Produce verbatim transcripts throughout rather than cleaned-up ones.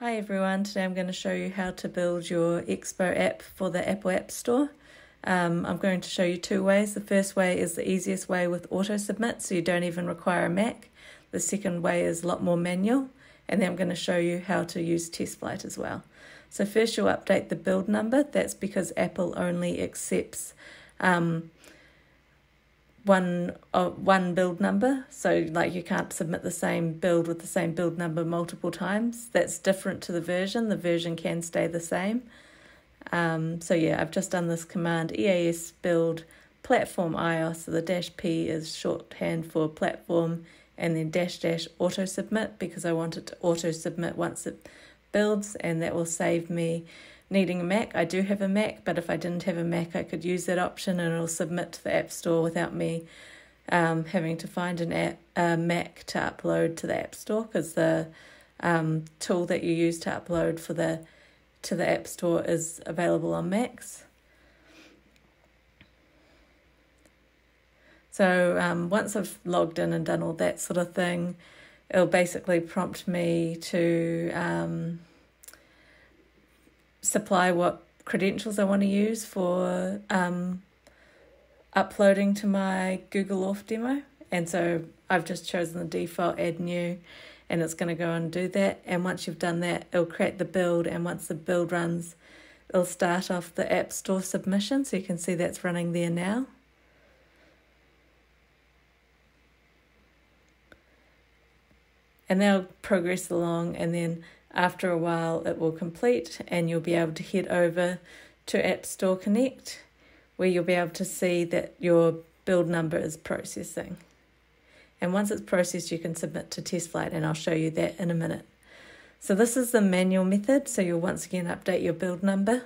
Hi everyone, today I'm going to show you how to build your Expo app for the Apple App Store. Um, I'm going to show you two ways. The first way is the easiest way with auto submit, so you don't even require a Mac. The second way is a lot more manual, and then I'm going to show you how to use TestFlight as well. So first you'll update the build number. That's because Apple only accepts um, one uh, one build number, so like you can't submit the same build with the same build number multiple times. That's different to the version. The version can stay the same. Um, so yeah, I've just done this command E A S build platform iOS, so the dash P is shorthand for platform, and then dash dash auto submit because I want it to auto submit once it builds, and that will save me needing a Mac. I do have a Mac, but if I didn't have a Mac, I could use that option and it'll submit to the App Store without me um, having to find an app, a Mac to upload to the App Store, because the um, tool that you use to upload for the to the App Store is available on Macs. So um, once I've logged in and done all that sort of thing, it'll basically prompt me to um, supply what credentials I want to use for um, uploading to my Google Auth demo. And so I've just chosen the default add new, and it's going to go and do that. And once you've done that, it'll create the build, and once the build runs, it'll start off the App Store submission. So you can see that's running there now. And they'll progress along, and then after a while it will complete, and you'll be able to head over to App Store Connect, where you'll be able to see that your build number is processing. And once it's processed, you can submit to TestFlight, and I'll show you that in a minute. So this is the manual method, so you'll once again update your build number.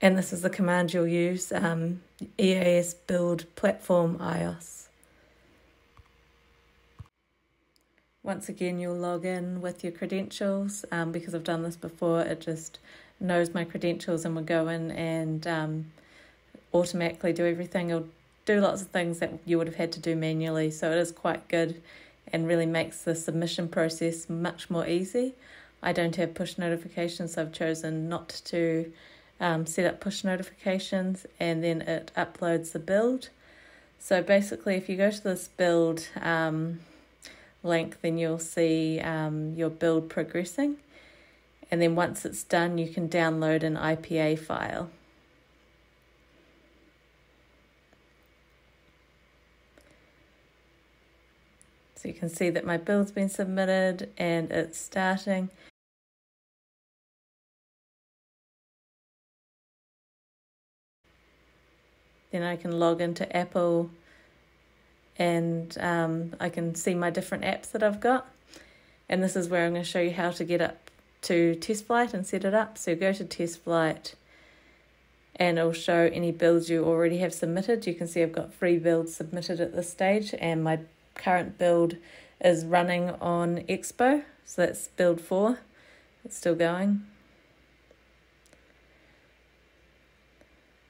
And this is the command you'll use, um, E A S build platform iOS. Once again, you'll log in with your credentials. Um, because I've done this before, it just knows my credentials and will go in and um, automatically do everything. It'll do lots of things that you would have had to do manually. So it is quite good and really makes the submission process much more easy. I don't have push notifications, so I've chosen not to Um, set up push notifications, and then it uploads the build. So basically, if you go to this build um, link, then you'll see um, your build progressing, and then once it's done, you can download an I P A file. So you can see that my build's been submitted and it's starting. Then I can log into Apple, and um, I can see my different apps that I've got. And this is where I'm going to show you how to get up to TestFlight and set it up. So go to TestFlight, and it'll show any builds you already have submitted. You can see I've got three builds submitted at this stage, and my current build is running on Expo. So that's build four. It's still going.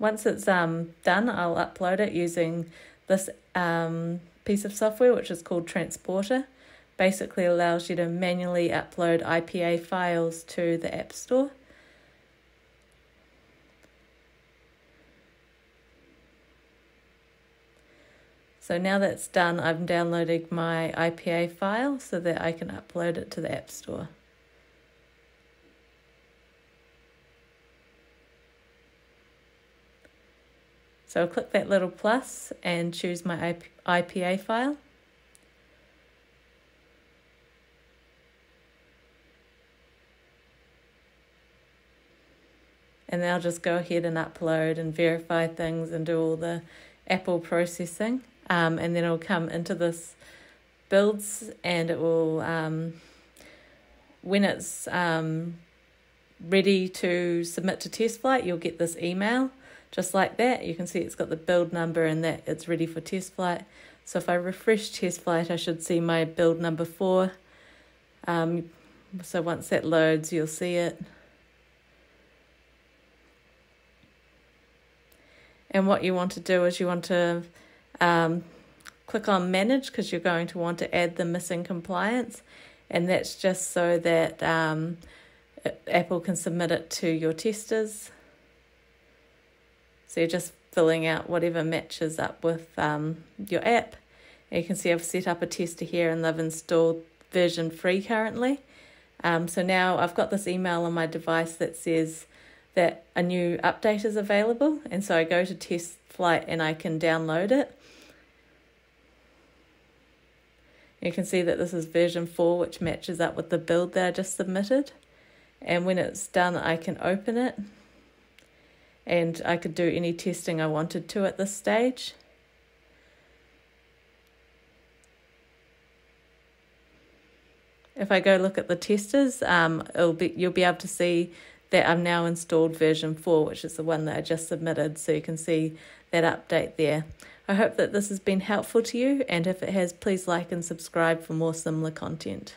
Once it's um, done, I'll upload it using this um, piece of software, which is called Transporter. Basically allows you to manually upload I P A files to the App Store. So now that's done, I'm downloading my I P A file so that I can upload it to the App Store. So I'll click that little plus and choose my I P A file. And then I'll just go ahead and upload and verify things and do all the Apple processing. Um, and then it'll come into this builds, and it will, um, when it's um, ready to submit to TestFlight, you'll get this email. Just like that, you can see it's got the build number and that it's ready for TestFlight. So if I refresh TestFlight, I should see my build number four. Um, so once that loads, you'll see it. And what you want to do is you want to um, Click on Manage because you're going to want to add the missing compliance, and that's just so that um, Apple can submit it to your testers. So you're just filling out whatever matches up with um, your app. And you can see I've set up a tester here and they've installed version three currently. Um, so now I've got this email on my device that says that a new update is available, and so I go to TestFlight and I can download it. You can see that this is version four, which matches up with the build that I just submitted. And when it's done, I can open it, and I could do any testing I wanted to at this stage. If I go look at the testers, um, it'll be, you'll be able to see that I've now installed version four, which is the one that I just submitted, so you can see that update there. I hope that this has been helpful to you, and if it has, please like and subscribe for more similar content.